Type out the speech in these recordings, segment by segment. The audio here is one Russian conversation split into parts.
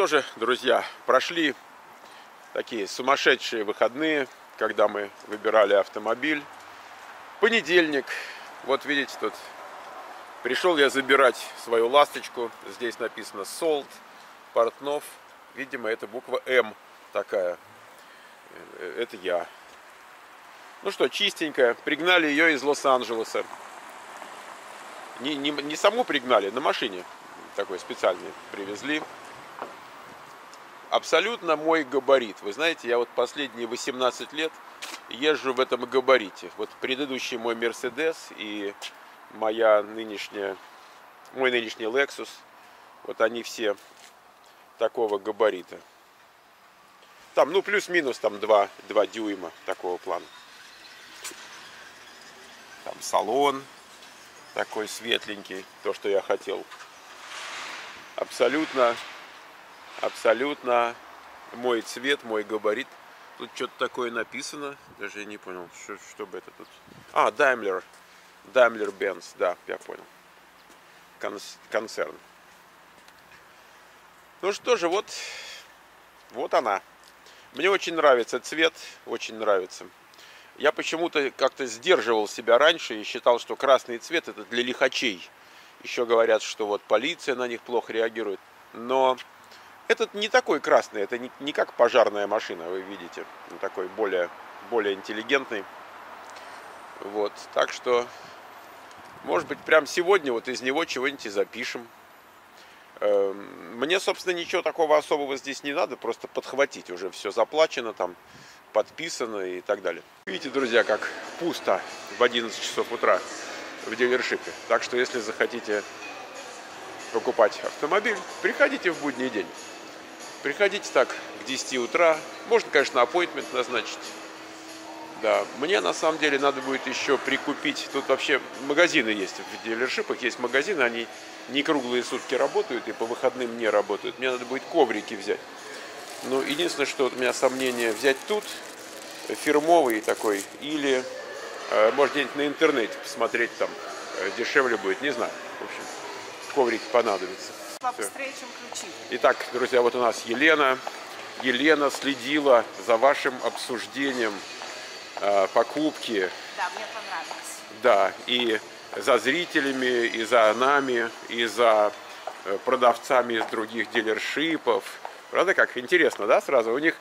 что же, друзья, прошли такие сумасшедшие выходные, когда мы выбирали автомобиль. Понедельник. Вот видите, тут пришел я забирать свою ласточку. Здесь написано Солт Портнов. Видимо, это буква М такая. Это я. Ну что, чистенькая. Пригнали ее из Лос-Анджелеса. Не саму пригнали, на машине такой специальной привезли. Абсолютно мой габарит. Вы знаете, я вот последние 18 лет езжу в этом габарите. Вот предыдущий мой Мерседес и мой нынешний Лексус. Вот они все такого габарита. Там, ну, плюс-минус там 2 дюйма такого плана. Там салон такой светленький, то, что я хотел. Абсолютно мой цвет, мой габарит. Тут что-то такое написано, даже я не понял, что бы это тут. А, Даймлер Бенц, да, я понял. Концерн. Ну что же, вот она. Мне очень нравится цвет, очень нравится. Я почему-то как-то сдерживал себя раньше и считал, что красный цвет это для лихачей. Еще говорят, что вот полиция на них плохо реагирует. Но этот не такой красный, это не как пожарная машина, вы видите. Он такой более интеллигентный. Вот, так что, может быть, прямо сегодня вот из него чего-нибудь и запишем. Мне, собственно, ничего такого особого здесь не надо, просто подхватить. Уже все заплачено, там подписано и так далее. Видите, друзья, как пусто в 11 часов утра в дилершипе. Так что, если захотите покупать автомобиль, приходите в будний день. Приходите так к 10 утра. Можно, конечно, аппоинтмент назначить. Да, мне на самом деле надо будет еще прикупить. Тут вообще магазины есть в дилершипах. Есть магазины, они не круглые сутки работают и по выходным не работают. Мне надо будет коврики взять. Ну, единственное, что вот у меня сомнение, взять тут фирмовый такой или, может, где-нибудь на интернете посмотреть, там дешевле будет, не знаю. В общем, коврики понадобятся. Побыстрее, чем ключи. Итак, друзья, вот у нас Елена. Елена следила за вашим обсуждением покупки. Да, мне понравилось. Да, и за зрителями, и за нами, и за продавцами из других дилершипов. Правда, как интересно, да, сразу? У них,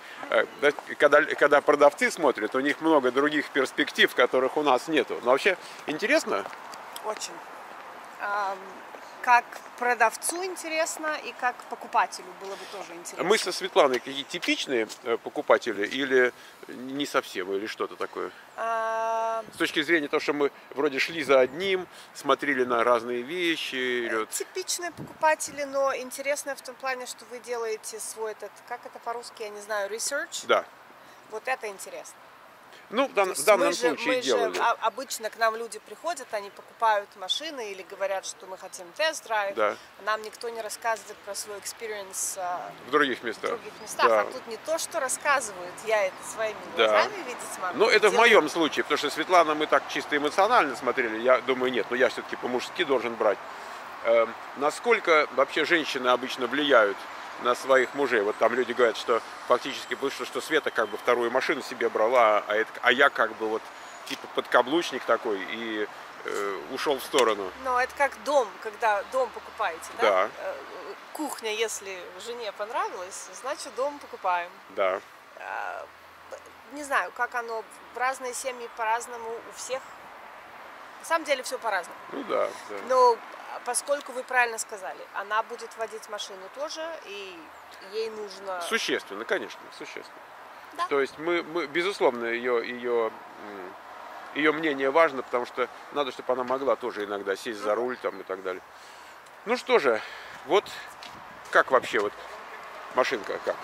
когда продавцы смотрят, у них много других перспектив, которых у нас нету. Но вообще интересно? Очень. Как продавцу интересно и как покупателю было бы тоже интересно. Мы со Светланой какие типичные покупатели или не совсем, или что-то такое? С точки зрения того, что мы вроде шли за одним, смотрели на разные вещи. Типичные покупатели, но интересно в том плане, что вы делаете свой этот, как это по-русски, я не знаю, research. Да. Вот это интересно. Ну, в данном случае мы делали. Обычно к нам люди приходят, они покупают машины или говорят, что мы хотим тест-драйв. Да. Нам никто не рассказывает про свой экспириенс в других местах. Да. А тут не то, что рассказывают, я это своими глазами видеть могу. Ну, это в моем случае, потому что Светлана мы так чисто эмоционально смотрели, я думаю, нет, но я все-таки по-мужски должен брать. Насколько вообще женщины обычно влияют на своих мужей? Вот там люди говорят, что фактически вышло, что Света как бы вторую машину себе брала, а я как бы вот типа подкаблучник такой и ушел в сторону. Ну, это как дом, когда дом покупаете, да? Да. Кухня, если жене понравилась, значит дом покупаем. Да. Не знаю, как оно, разные семьи по-разному у всех. На самом деле все по-разному. Ну да, да. Но поскольку вы правильно сказали, она будет водить машину тоже, и ей нужно... Существенно, конечно, существенно. Да. То есть мы безусловно, ее мнение важно, потому что надо, чтобы она могла тоже иногда сесть за руль там, и так далее. Ну что же, вот как вообще вот машинка как?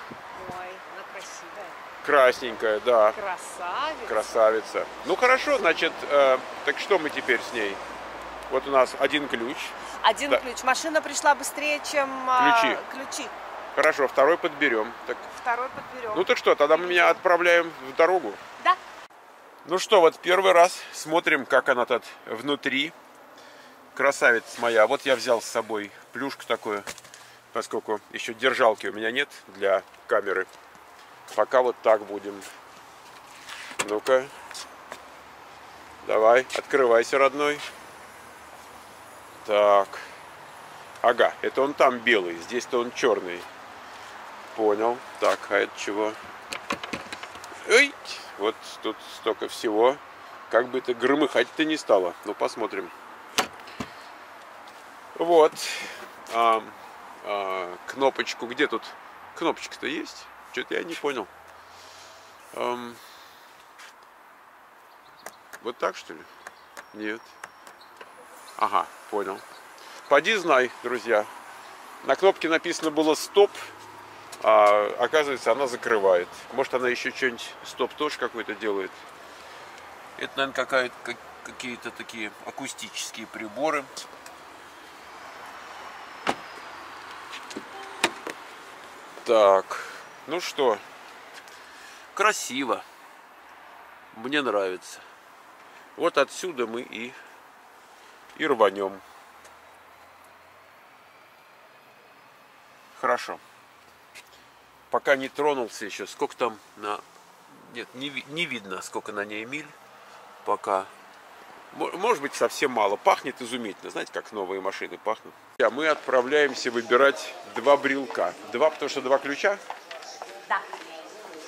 Ой, она красивая. Красненькая, да. Красавица. Красавица. Ну хорошо, значит, так что мы теперь с ней? Вот у нас один ключ. Один ключ. Машина пришла быстрее, чем ключи. Хорошо, второй подберем. Так... Второй подберем. Ну так что, тогда мы меня отправляем в дорогу. Да. Ну что, вот первый раз смотрим, как она тут внутри. Красавица моя. Вот я взял с собой плюшку такую. поскольку еще держалки у меня нет для камеры. Пока вот так будем. Ну-ка, давай, открывайся, родной. Так, ага, это он там белый, здесь-то он черный. Понял. Так, а это чего? Ой, вот тут столько всего. Как бы это громыхать-то не стало. Ну, посмотрим. Вот. Кнопочку. Где тут? Кнопочка-то есть? Что-то я не понял. Вот так, что ли? Нет. Ага, понял. Поди знай, друзья. На кнопке написано было «Стоп». А оказывается, она закрывает. Может, она еще что-нибудь стоп тоже какой-то делает. Это, наверное, какие-то такие акустические приборы. Так, ну что, красиво. Мне нравится. Вот отсюда мы и рванем. Хорошо. Пока не тронулся еще, сколько там на... Нет, не видно, сколько на ней миль. Пока. Может быть, совсем мало. Пахнет изумительно. Знаете, как новые машины пахнут? А мы отправляемся выбирать два брелка. Два, потому что два ключа? Да.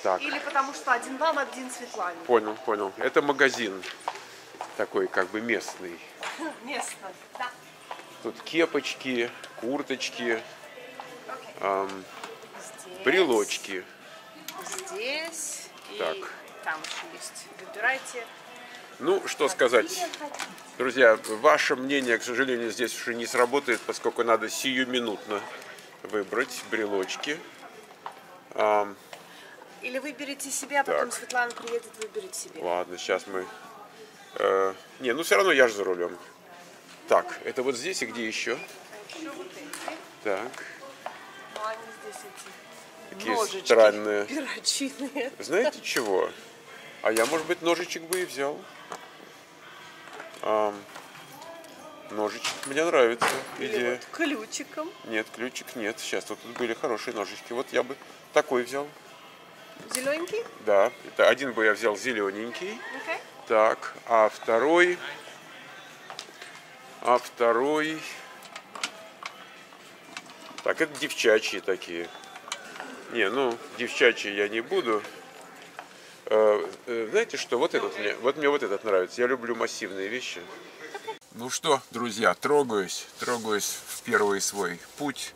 Так. Или потому что один вам, один Светлане. Понял, понял. Это магазин. Такой, как бы, местный. Местный, да. Тут кепочки, курточки. Брелочки. Здесь. Так. И там еще есть. Выбирайте. Ну, что сказать. Друзья, ваше мнение, к сожалению, здесь уже не сработает, поскольку надо сиюминутно выбрать брелочки. Или выберите себе, а потом Светлана приедет, выберет себе. Ладно, сейчас мы... Не, ну все равно я же за рулем. Так, это вот здесь и где еще? Еще вот эти. Так. Ну, они здесь эти. Такие ножички странные. Перочинные. Знаете чего? А я, может быть, ножичек бы и взял. Ножичек мне нравится. Идея. Вот ключиком. Нет, ключик нет. Сейчас тут были хорошие ножички. Вот я бы такой взял. Зелененький? Да. Это один бы я взял зелененький. Okay. Так, а второй... Так, это девчачьи такие. Не, ну, девчачий я не буду. Знаете что, вот мне вот этот нравится. Я люблю массивные вещи. Ну что, друзья, трогаюсь в первый свой путь.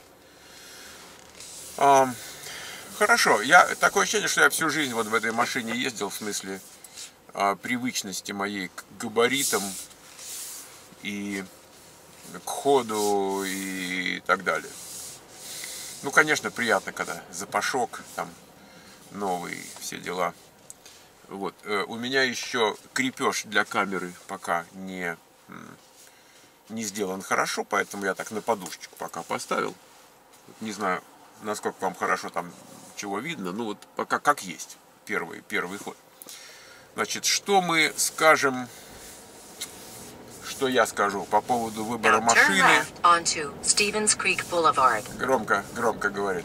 Хорошо, такое ощущение, что я всю жизнь вот в этой машине ездил, в смысле привычности моей к габаритам и к ходу и так далее. Ну, конечно, приятно, когда запашок, там, новый, все дела. Вот, у меня еще крепеж для камеры пока не сделан хорошо, поэтому я так на подушечку пока поставил. Не знаю, насколько вам хорошо там чего видно, ну, вот пока как есть, первый ход. Значит, что мы скажем, что я скажу по поводу выбора машины. Громко, громко говорит.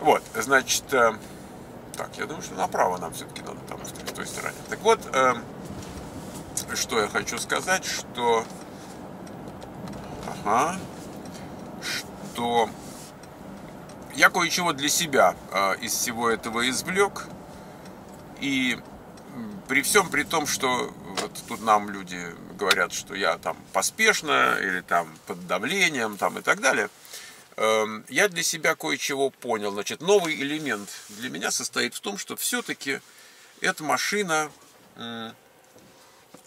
Вот, значит, так, я думаю, что направо нам все-таки надо, там, с той стороны. Так вот, что я хочу сказать, что... Ага. Что я кое-чего для себя из всего этого извлек. И при всем при том, что вот тут нам люди говорят, что я там поспешно или там под давлением там и так далее, я для себя кое-чего понял. Значит, новый элемент для меня состоит в том, что все-таки это машина,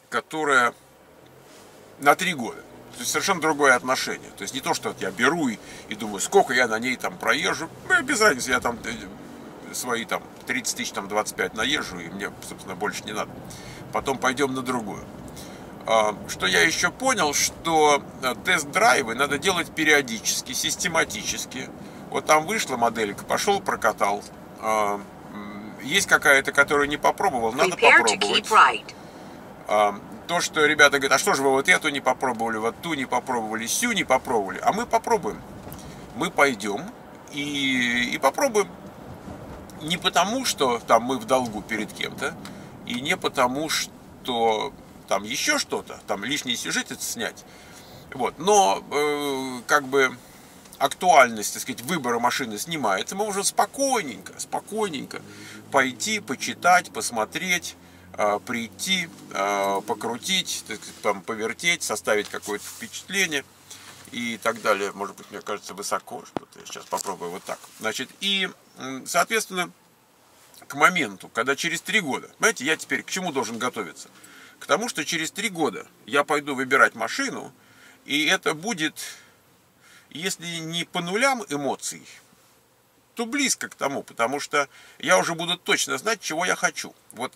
которая на 3 года. То есть совершенно другое отношение. То есть не то, что я беру и думаю, сколько я на ней там проезжу. Ну, без разницы, я там свои там 30 тысяч, там 25 наезжу, и мне, собственно, больше не надо. Потом пойдем на другую. Что я еще понял, что тест-драйвы надо делать периодически, систематически. Вот там вышла моделька, пошел, прокатал. Есть какая-то, которую не попробовал, надо попробовать. То, что ребята говорят, а что же вы вот эту не попробовали, вот ту не попробовали, сю не попробовали. А мы попробуем. мы пойдем и попробуем. Не потому, что там мы в долгу перед кем-то, и не потому, что там еще что-то, там лишний сюжет это снять. Вот. Но как бы актуальность, так сказать, выбора машины снимается. Мы уже спокойненько пойти, почитать, посмотреть, прийти, покрутить, так сказать, там, повертеть, составить какое-то впечатление и так далее. Может быть, мне кажется, высоко что-то. Я сейчас попробую вот так. Значит, и, соответственно, к моменту, когда через 3 года, знаете, я теперь к чему должен готовиться? К тому, что через 3 года я пойду выбирать машину, и это будет, если не по нулям эмоций, то близко к тому, потому что я уже буду точно знать, чего я хочу. Вот,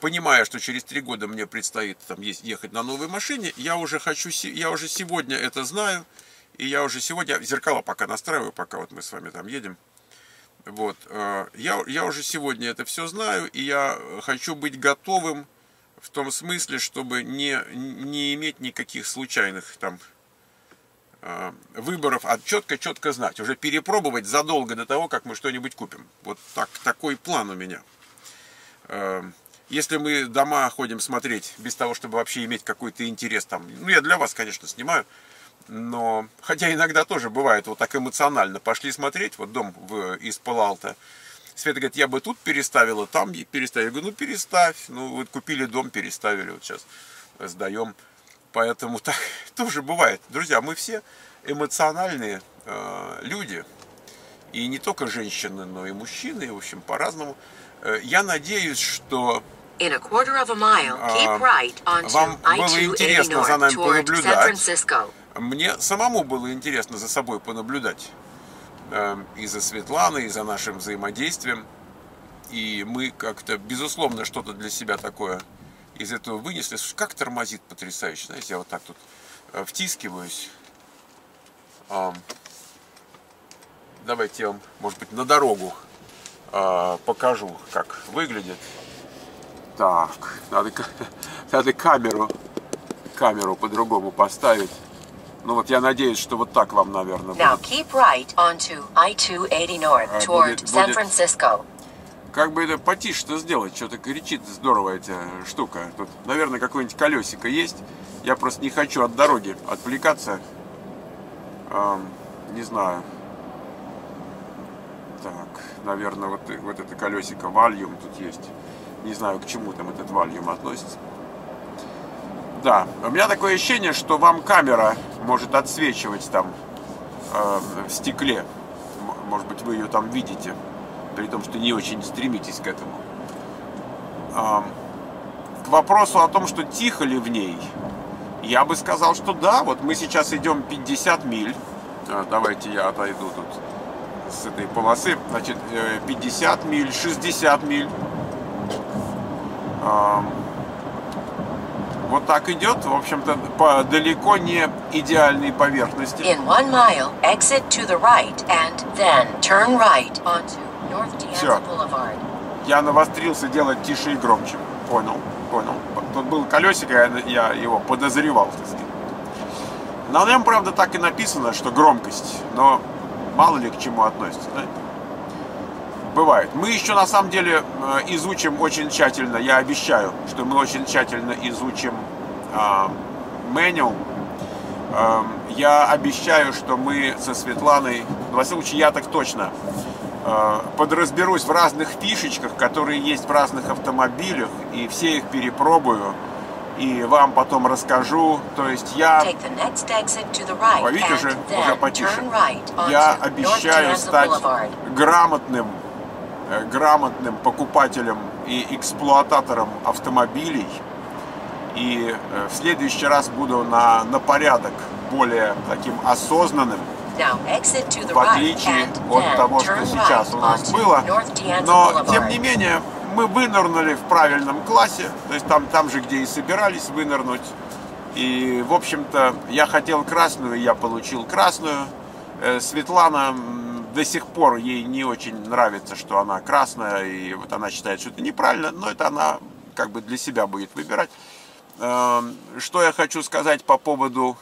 понимая, что через 3 года мне предстоит там, ехать на новой машине, я уже сегодня это знаю, и я уже сегодня, зеркала пока настраиваю, пока вот мы с вами там едем, вот, я уже сегодня это все знаю, и я хочу быть готовым в том смысле, чтобы не иметь никаких случайных там выборов, а четко знать, уже перепробовать задолго до того, как мы что-нибудь купим. Вот так, такой план у меня. Если мы дома ходим смотреть без того, чтобы вообще иметь какой-то интерес там, ну я для вас, конечно, снимаю, но хотя иногда тоже бывает вот так эмоционально пошли смотреть, вот дом из Пало-Альто. Света говорит, я бы тут переставила, там переставила. Я говорю, ну переставь, ну вот купили дом, переставили, вот сейчас сдаем. Поэтому так тоже бывает. Друзья, мы все эмоциональные люди. И не только женщины, но и мужчины, в общем, по-разному. Я надеюсь, что вам было интересно за нами понаблюдать. Мне самому было интересно за собой понаблюдать. И за Светланой, и за нашим взаимодействием. И мы как-то, безусловно, что-то для себя такое из этого вынесли. Как тормозит потрясающе. Знаете, я вот так тут втискиваюсь. Давайте я вам, может быть, на дорогу покажу, как выглядит. Так, надо камеру по-другому поставить. Ну вот я надеюсь, что вот так вам, наверное, будет. Now keep right onto I-280 North toward San Francisco. Как бы это потише-то сделать? Что-то кричит здорово эта штука. Тут, наверное, какое-нибудь колесико есть. Я просто не хочу от дороги отвлекаться. Не знаю. Так, наверное, вот это колесико вальюм тут есть. Не знаю, к чему там этот вальюм относится. Да, у меня такое ощущение, что вам камера может отсвечивать там в стекле. Может быть, вы ее там видите, при том, что не очень стремитесь к этому. К вопросу о том, что тихо ли в ней, я бы сказал, что да. Вот мы сейчас идем 50 миль. Давайте я отойду тут с этой полосы. Значит, 50 миль, 60 миль. Вот так идет, в общем-то, по далеко не идеальной поверхности. Все, я навострился делать тише и громче. Понял. Тут был колесико, я его подозревал, так сказать. На нем, правда, так и написано, что громкость, но мало ли к чему относится, да? Бывает. Мы еще на самом деле изучим очень тщательно, я обещаю, что мы очень тщательно изучим меню. Я обещаю, что мы со Светланой, во всяком случае я так точно, подразберусь в разных фишечках, которые есть в разных автомобилях, и все их перепробую, и вам потом расскажу. То есть я, видите, уже потише, я обещаю стать грамотным покупателем и эксплуататором автомобилей, и в следующий раз буду на порядок более таким осознанным, в отличие от того, что сейчас у нас было. Но тем не менее мы вынырнули в правильном классе, то есть там же, где и собирались вынырнуть. И в общем-то я хотел красную, я получил красную. Светлана до сих пор, ей не очень нравится, что она красная, и вот она считает, что это неправильно, но это она как бы для себя будет выбирать. Что я хочу сказать по поводу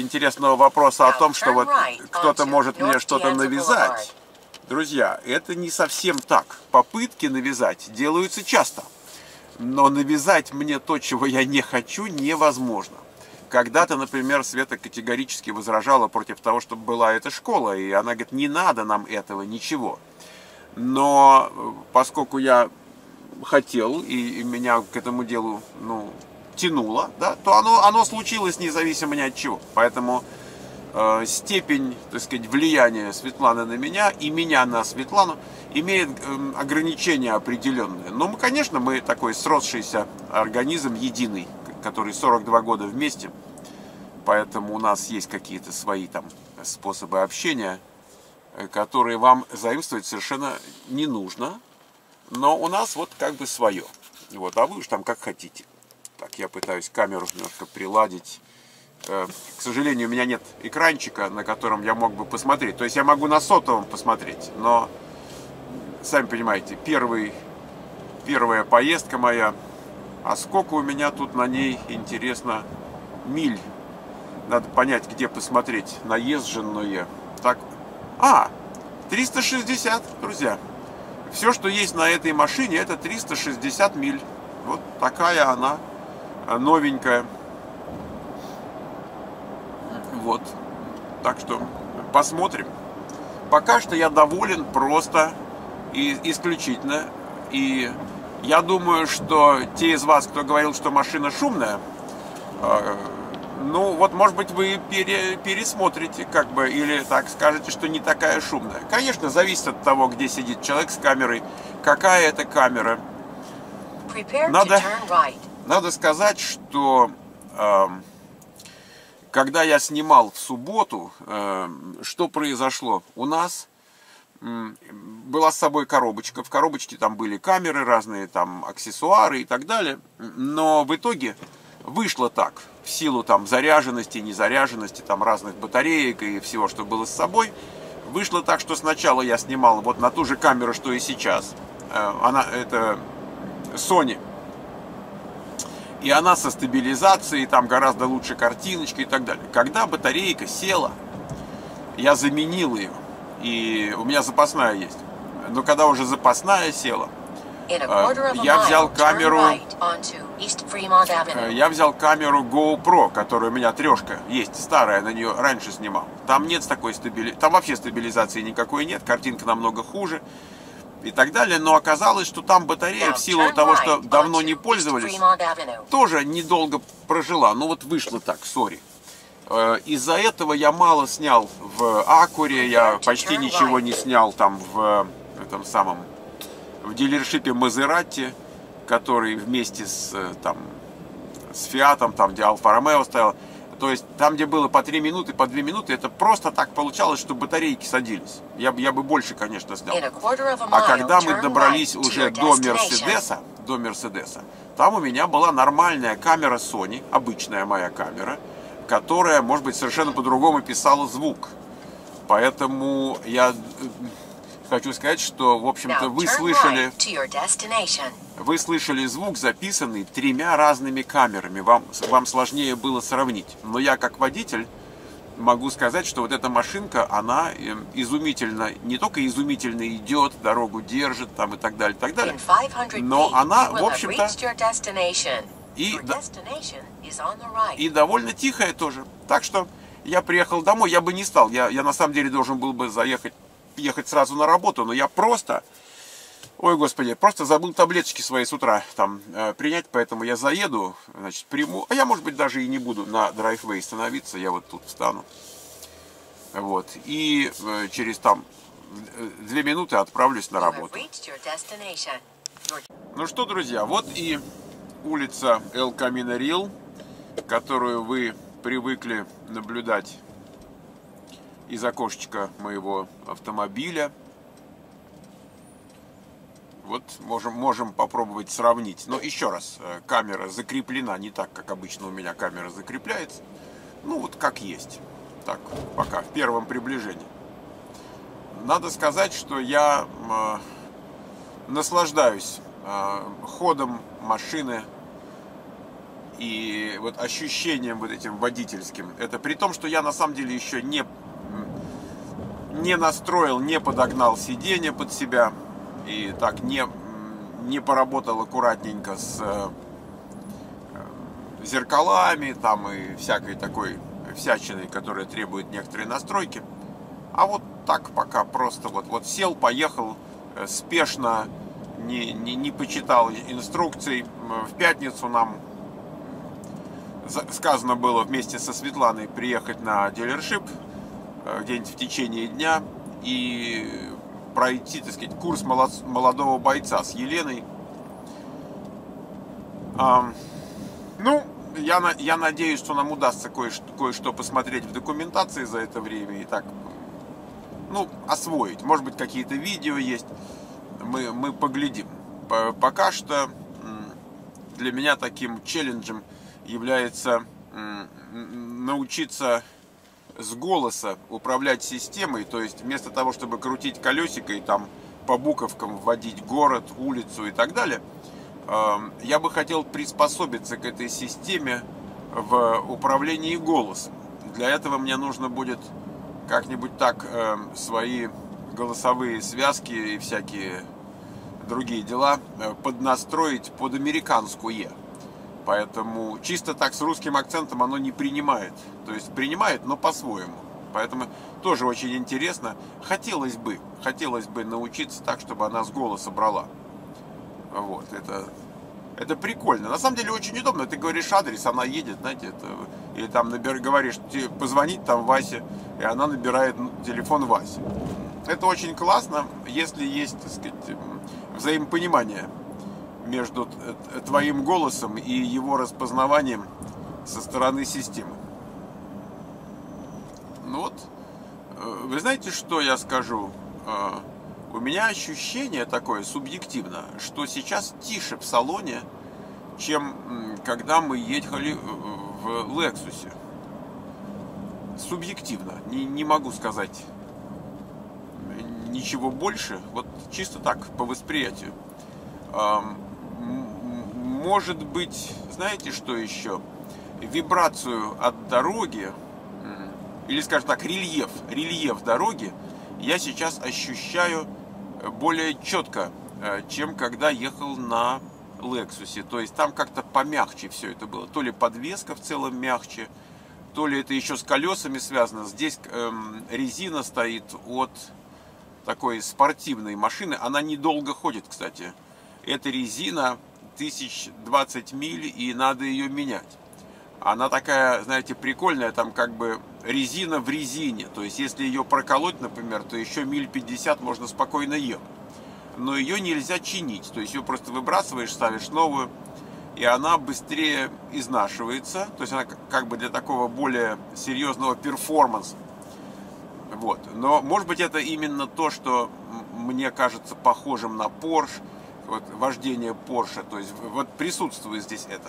интересного вопроса о том, что вот кто-то может мне что-то навязать. Друзья, это не совсем так. Попытки навязать делаются часто. Но навязать мне то, чего я не хочу, невозможно. Когда-то, например, Света категорически возражала против того, чтобы была эта школа. И она говорит, не надо нам этого, ничего. Но поскольку я хотел, и меня к этому делу тянуло, да, то оно случилось независимо ни от чего. Поэтому степень, так сказать, влияния Светланы на меня и меня на Светлану имеет ограничения определенные. Но мы, конечно, мы такой сросшийся организм единый, который 42 года вместе, поэтому у нас есть какие-то свои там способы общения, которые вам заимствовать совершенно не нужно, но у нас вот как бы свое. Вот, а вы уж там как хотите. Так, я пытаюсь камеру немножко приладить. К сожалению, у меня нет экранчика, на котором я мог бы посмотреть. То есть я могу на сотовом посмотреть, но, сами понимаете, первая поездка моя. А сколько у меня тут на ней, интересно, миль? Надо понять, где посмотреть наезженное. Так, 360, друзья. Все, что есть на этой машине, это 360 миль. Вот такая она, новенькая. Вот, так что посмотрим. Пока что я доволен просто и исключительно. И я думаю, что те из вас, кто говорил, что машина шумная, ну вот, может быть, вы пересмотрите, как бы, или так скажете, что не такая шумная. Конечно, зависит от того, где сидит человек с камерой, какая это камера. Надо сказать, что когда я снимал в субботу, что произошло? У нас была с собой коробочка. В коробочке там были камеры разные, там аксессуары и так далее. Но в итоге вышло так. В силу там заряженности, незаряженности, там разных батареек и всего, что было с собой. Вышло так, что сначала я снимал вот на ту же камеру, что и сейчас. Это Sony. И она со стабилизацией, там гораздо лучше картиночка и так далее. Когда батарейка села, я заменил ее. И у меня запасная есть. Но когда уже запасная села, я взял камеру GoPro, которая у меня трешка есть, старая, на нее раньше снимал. Там нет такой стабилизации, там вообще стабилизации никакой нет, картинка намного хуже и так далее. Но оказалось, что там батарея, в силу того, что давно не пользовались, тоже недолго прожила. Ну вот вышло так, сори. Из-за этого я мало снял в Акуре, я почти ничего не снял там в дилершипе Мазерати, который вместе с Фиатом, там где Альфа Ромео стоял. То есть там, где было по 3 минуты, по 2 минуты, это просто так получалось, что батарейки садились. Я бы больше, конечно, снял. А когда мы добрались уже до Мерседеса, там у меня была нормальная камера Sony, обычная моя камера, которая, может быть, совершенно по-другому писала звук. Поэтому я хочу сказать, что, в общем-то, вы слышали звук, записанный 3 разными камерами. Вам сложнее было сравнить. Но я, как водитель, могу сказать, что вот эта машинка, она изумительно, не только изумительно идет, дорогу держит, там и так далее, но она, в общем-то, и довольно тихая тоже. Так что я приехал домой, я бы не стал. Я на самом деле должен был бы ехать сразу на работу, но я просто, ой, господи, просто забыл таблеточки свои с утра там принять, поэтому я заеду, значит, приму. А я, может быть, даже и не буду на драйвей становиться, я вот тут встану. Вот, и через там 2 минуты отправлюсь на работу. Ну что, друзья, вот и улица Эл Камино Рил, которую вы привыкли наблюдать из окошечка моего автомобиля. Вот можем попробовать сравнить. Но еще раз, камера закреплена не так, как обычно у меня камера закрепляется. Ну вот как есть. Так, пока, в первом приближении. Надо сказать, что я наслаждаюсь ходом машины и вот ощущением вот этим водительским. Это при том, что я на самом деле еще не настроил, не подогнал сиденье под себя и так не поработал аккуратненько с зеркалами там и всякой такой всячиной, которая требует некоторой настройки. А вот так пока просто вот сел, поехал спешно, не почитал инструкций. В пятницу нам сказано было вместе со Светланой приехать на дилершип где-нибудь в течение дня и пройти, так сказать, курс молодого бойца с Еленой. Ну, я надеюсь, что нам удастся кое-что посмотреть в документации за это время и так, ну, освоить. Может быть, какие-то видео есть, мы поглядим. Пока что для меня таким челленджем является научиться с голоса управлять системой, то есть вместо того, чтобы крутить колесико и там по буковкам вводить город, улицу и так далее, я бы хотел приспособиться к этой системе в управлении голосом. Для этого мне нужно будет как-нибудь так свои голосовые связки и всякие другие дела поднастроить под американское. Поэтому чисто так с русским акцентом оно не принимает. То есть принимает, но по-своему. Поэтому тоже очень интересно. Хотелось бы научиться так, чтобы она с голоса брала. Вот, это прикольно. На самом деле очень удобно. Ты говоришь адрес, она едет, знаете, или там говоришь, позвонить там Васе, и она набирает телефон Васи. Это очень классно, если есть, так сказать, взаимопонимание между твоим голосом и его распознаванием со стороны системы. Ну вот, вы знаете, что я скажу? У меня ощущение такое субъективно, что сейчас тише в салоне, чем когда мы ехали в Лексусе. Субъективно, не могу сказать ничего больше, вот чисто так, по восприятию. Может быть, знаете, что еще? Вибрацию от дороги, или, скажем так, рельеф дороги я сейчас ощущаю более четко, чем когда ехал на Лексусе. То есть там как-то помягче все это было. То ли подвеска в целом мягче, то ли это еще с колесами связано. Здесь резина стоит от такой спортивной машины. Она недолго ходит, кстати. Эта резина 1020 миль, и надо ее менять. Она такая, знаете, прикольная, там как бы резина в резине. То есть если ее проколоть, например, то еще миль 50 можно спокойно ехать. Но ее нельзя чинить. То есть ее просто выбрасываешь, ставишь новую, и она быстрее изнашивается. То есть она как бы для такого более серьезного перформанса. Вот. Но может быть это именно то, что мне кажется похожим на Porsche. Вот вождение Porsche, то есть вот присутствует здесь это,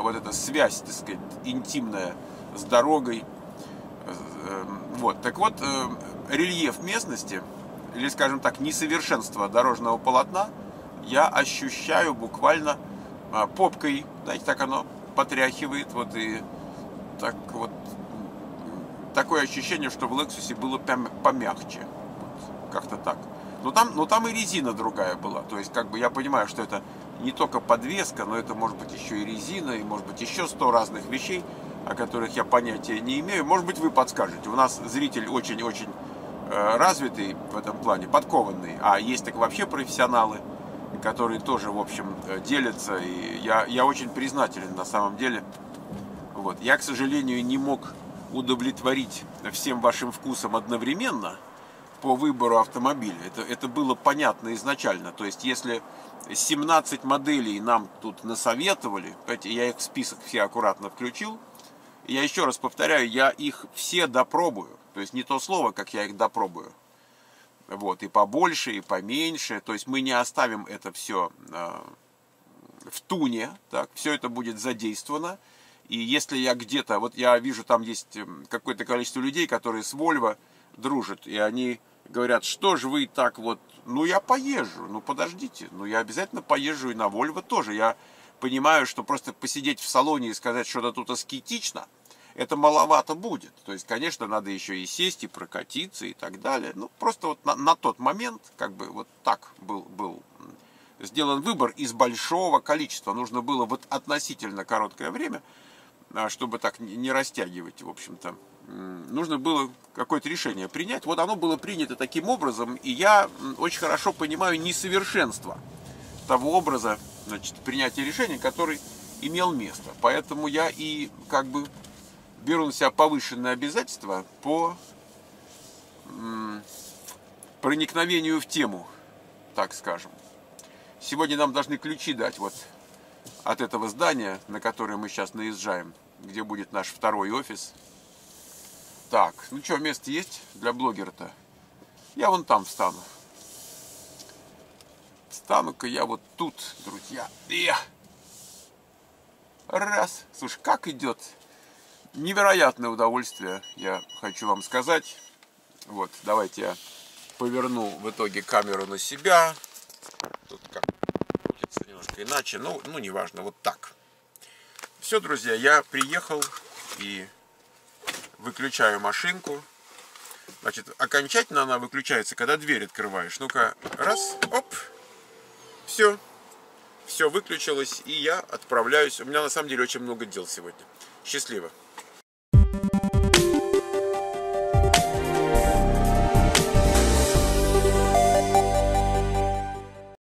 вот эта связь, так сказать, интимная с дорогой. Вот, так вот, рельеф местности, или, скажем так, несовершенство дорожного полотна я ощущаю буквально попкой, знаете, так оно потряхивает, вот и так вот, такое ощущение, что в Lexus было помягче, вот, как-то так. Но там и резина другая была. То есть, как бы я понимаю, что это не только подвеска, но это может быть еще и резина, и может быть еще 100 разных вещей, о которых я понятия не имею. Может быть, вы подскажете. У нас зритель очень-очень развитый в этом плане, подкованный. А есть так вообще профессионалы, которые тоже, в общем, делятся. И я очень признателен на самом деле. Вот. Я, к сожалению, не мог удовлетворить всем вашим вкусам одновременно по выбору автомобиля. Это было понятно изначально. То есть, если 17 моделей нам тут насоветовали, я их в список все аккуратно включил, я еще раз повторяю, я их все допробую. То есть, не то слово, как я их допробую. Вот, и побольше, и поменьше. То есть, мы не оставим это все в туне. Так, все это будет задействовано. И если я где-то, вот я вижу, там есть какое-то количество людей, которые с Вольво дружат, и они говорят, что же вы так вот, ну я поезжу, ну подождите, ну я обязательно поезжу и на Вольво тоже, я понимаю, что просто посидеть в салоне и сказать, что-то тут аскетично, это маловато будет. То есть, конечно, надо еще и сесть, и прокатиться, и так далее. Ну, просто вот на тот момент, как бы, вот так был сделан выбор из большого количества. Нужно было вот относительно короткое время, чтобы так не растягивать, в общем-то. Нужно было какое-то решение принять. Вот оно было принято таким образом, и я очень хорошо понимаю несовершенство того образа, значит, принятия решения, который имел место. Поэтому я и как бы беру на себя повышенные обязательства по проникновению в тему, так скажем. Сегодня нам должны ключи дать вот от этого здания, на которое мы сейчас наезжаем, где будет наш второй офис. Так, ну что, место есть для блогера-то? Я вон там встану. Встану-ка я вот тут, друзья. Эх! Раз. Слушай, как идет? Невероятное удовольствие, я хочу вам сказать. Вот, давайте я поверну в итоге камеру на себя. Тут как получится немножко иначе, ну неважно, вот так. Все, друзья, я приехал и выключаю машинку. Значит, окончательно она выключается, когда дверь открываешь. Ну-ка, раз, оп, все. Все выключилось, и я отправляюсь. У меня на самом деле очень много дел сегодня. Счастливо.